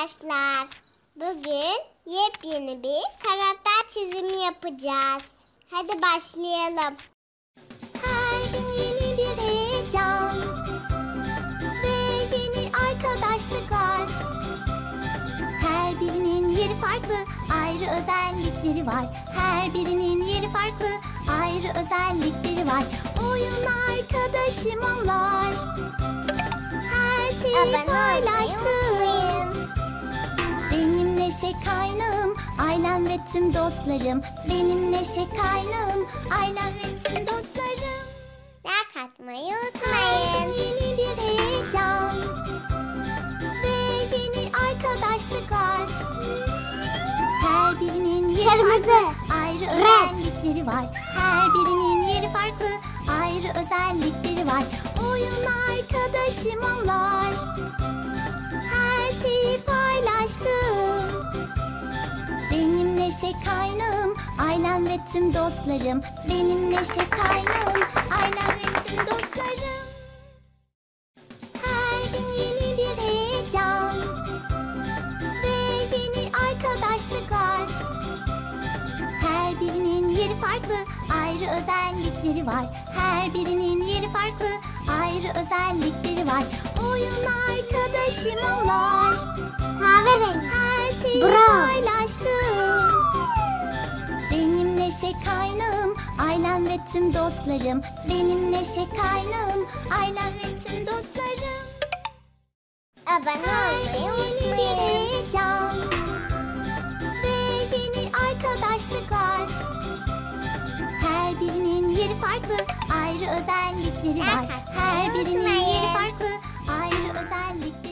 Arkadaşlar, bugün yepyeni bir karakter çizimi yapacağız. Hadi başlayalım. Her gün yeni bir heyecan ve yeni arkadaşlıklar. Her birinin yeri farklı, ayrı özellikleri var. Her birinin yeri farklı, ayrı özellikleri var. Oyun arkadaşım onlar. Her şeyi paylaştım. Benim neşe kaynağım ailem ve tüm dostlarım. Benim neşe kaynağım ailem ve tüm dostlarım. Like atmayı unutmayın. Yeni bir heyecan ve yeni arkadaşlıklar. Her birinin yeri farklı, ayrı özellikleri var. Her birinin yeri farklı, ayrı özellikleri var. Oyun arkadaşım onlar. Her şeyi paylaştım. Benim neşe kaynağım ailem ve tüm dostlarım. Benim neşe kaynağım ailem ve tüm dostlarım. Her gün yeni bir heyecan ve yeni arkadaşlıklar. Her birinin yeri farklı, ayrı özellikleri var. Her birinin yeri farklı, ayrı özellikleri var. Oyun arkadaşım onlar. Kahverengi. Her şeyi paylaştım. Benim neşe kaynağım ailem ve tüm dostlarım. Benim neşe kaynağım ailem ve tüm dostlarım. Her yeni bir heyecan ve yeni arkadaşlıklar. Her birinin yeri farklı, ayrı özellikleri var. Her birinin yeri farklı, ayrı özellikleri var.